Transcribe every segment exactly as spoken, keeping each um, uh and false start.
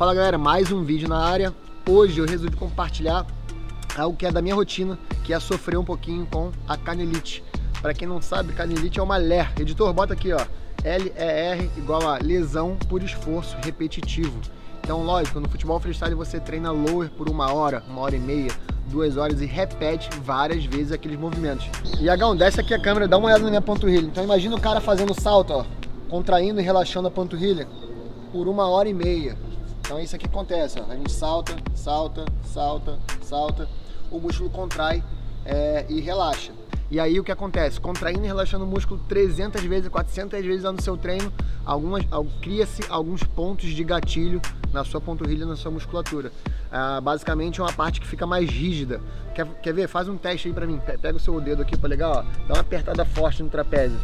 Fala galera, mais um vídeo na área. Hoje eu resolvi compartilhar algo que é da minha rotina, que é sofrer um pouquinho com a canelite. Para quem não sabe, canelite é uma ler. Editor, bota aqui, ó, L E R igual a lesão por esforço repetitivo. Então, lógico, no futebol freestyle você treina lower por uma hora, uma hora e meia, duas horas e repete várias vezes aqueles movimentos. Iagão, desce aqui a câmera, dá uma olhada na minha panturrilha. Então imagina o cara fazendo salto, ó, contraindo e relaxando a panturrilha por uma hora e meia. Então é isso que acontece, ó. A gente salta, salta, salta, salta, o músculo contrai é, e relaxa. E aí o que acontece? Contraindo e relaxando o músculo trezentas vezes, quatrocentas vezes lá no seu treino, algumas, cria-se alguns pontos de gatilho na sua panturrilha, na sua musculatura. Ah, basicamente é uma parte que fica mais rígida. Quer, quer ver? Faz um teste aí pra mim. Pega o seu dedo aqui, pra legal, ó. Dá uma apertada forte no trapézio.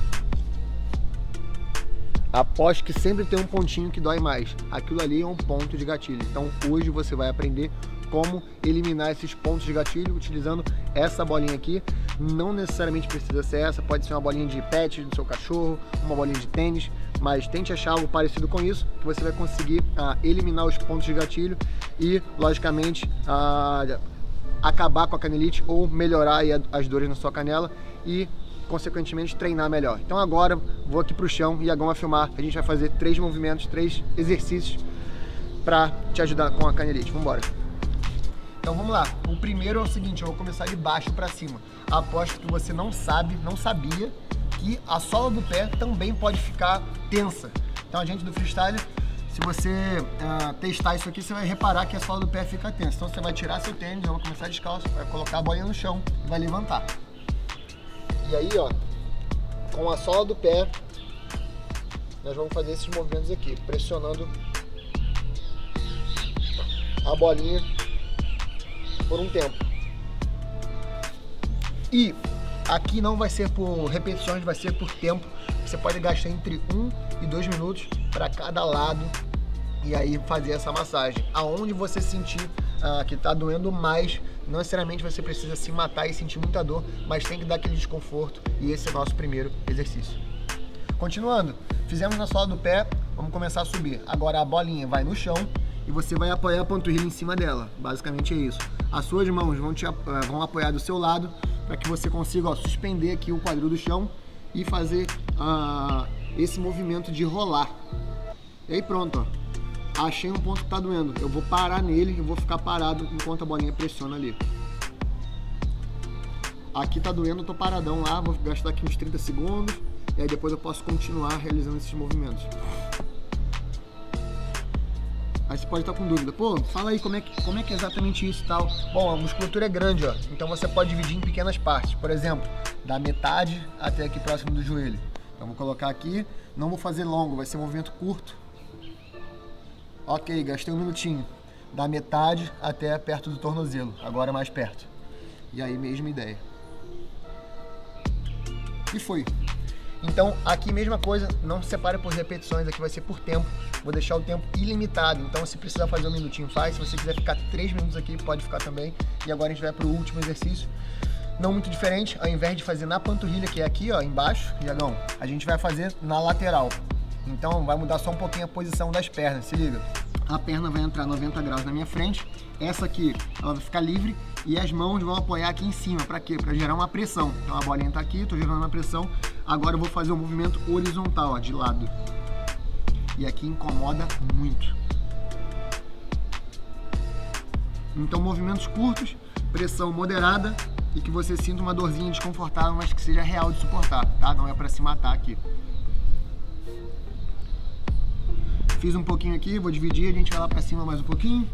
Aposto que sempre tem um pontinho que dói mais. Aquilo ali é um ponto de gatilho. Então hoje você vai aprender como eliminar esses pontos de gatilho utilizando essa bolinha aqui. Não necessariamente precisa ser essa, pode ser uma bolinha de pet do seu cachorro, uma bolinha de tênis, mas tente achar algo parecido com isso, que você vai conseguir ah, eliminar os pontos de gatilho e, logicamente, ah, acabar com a canelite ou melhorar aí as dores na sua canela e consequentemente treinar melhor. Então agora vou aqui pro chão e agora vai filmar. A gente vai fazer três movimentos, três exercícios para te ajudar com a canelite. Vamos embora. Então vamos lá. O primeiro é o seguinte, eu vou começar de baixo para cima. Aposto que você não sabe, não sabia que a sola do pé também pode ficar tensa. Então a gente do freestyle, se você uh, testar isso aqui, você vai reparar que a sola do pé fica tensa. Então você vai tirar seu tênis, eu vou começar descalço, vai colocar a bolinha no chão e vai levantar. E aí, ó, com a sola do pé, nós vamos fazer esses movimentos aqui, pressionando a bolinha por um tempo. E aqui não vai ser por repetições, vai ser por tempo. Você pode gastar entre um e dois minutos para cada lado e aí fazer essa massagem. Aonde você sentir ah, que tá doendo mais, não necessariamente você precisa se matar e sentir muita dor, mas tem que dar aquele desconforto e esse é o nosso primeiro exercício. Continuando, fizemos na sola do pé, vamos começar a subir. Agora a bolinha vai no chão e você vai apoiar a panturrilha em cima dela, basicamente é isso. As suas mãos vão, te, vão apoiar do seu lado para que você consiga, ó, suspender aqui o quadril do chão e fazer uh, esse movimento de rolar. E aí pronto, ó. Achei um ponto que tá doendo, eu vou parar nele e vou ficar parado enquanto a bolinha pressiona ali. Aqui tá doendo, eu tô paradão lá, vou gastar aqui uns trinta segundos e aí depois eu posso continuar realizando esses movimentos. Aí você pode estar com dúvida, pô, fala aí como é que, como é que é exatamente isso e tal. Bom, a musculatura é grande, ó, então você pode dividir em pequenas partes, por exemplo, da metade até aqui próximo do joelho. Então vou colocar aqui, não vou fazer longo, vai ser um movimento curto. Ok, gastei um minutinho, da metade até perto do tornozelo, agora mais perto. E aí, mesma ideia. E foi. Então, aqui mesma coisa, não se separe por repetições, aqui vai ser por tempo. Vou deixar o tempo ilimitado, então se precisar fazer um minutinho, faz. Se você quiser ficar três minutos aqui, pode ficar também. E agora a gente vai para o último exercício. Não muito diferente, ao invés de fazer na panturrilha, que é aqui, ó, embaixo, Iagão, a gente vai fazer na lateral. Então vai mudar só um pouquinho a posição das pernas, se liga. A perna vai entrar noventa graus na minha frente, essa aqui ela vai ficar livre e as mãos vão apoiar aqui em cima, para quê? Para gerar uma pressão. Então a bolinha tá aqui, tô gerando uma pressão, agora eu vou fazer um movimento horizontal, ó, de lado. E aqui incomoda muito. Então movimentos curtos, pressão moderada e que você sinta uma dorzinha desconfortável, mas que seja real de suportar, tá? Não é para se matar aqui. Fiz um pouquinho aqui, vou dividir, a gente vai lá pra cima mais um pouquinho.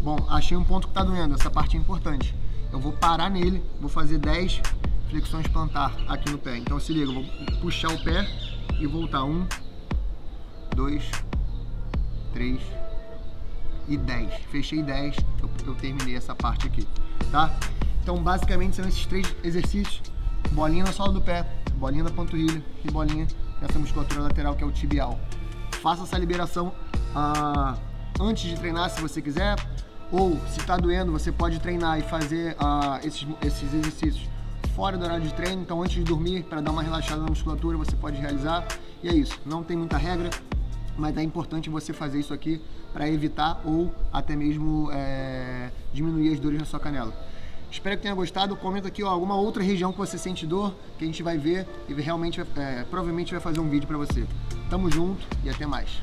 Bom, achei um ponto que tá doendo, essa parte é importante. Eu vou parar nele, vou fazer dez flexões plantar aqui no pé. Então se liga, eu vou puxar o pé e voltar. um, dois, três e dez. Fechei dez, eu, eu terminei essa parte aqui, tá? Então basicamente são esses três exercícios. Bolinha na sola do pé, bolinha da panturrilha e bolinha nessa musculatura lateral que é o tibial. Faça essa liberação ah, antes de treinar se você quiser, ou se está doendo você pode treinar e fazer ah, esses, esses exercícios fora do horário de treino, então antes de dormir para dar uma relaxada na musculatura você pode realizar. E é isso, não tem muita regra, mas é importante você fazer isso aqui para evitar ou até mesmo é, diminuir as dores na sua canela. Espero que tenha gostado, comenta aqui ó, alguma outra região que você sente dor, que a gente vai ver e realmente, é, provavelmente vai fazer um vídeo para você. Tamo junto e até mais.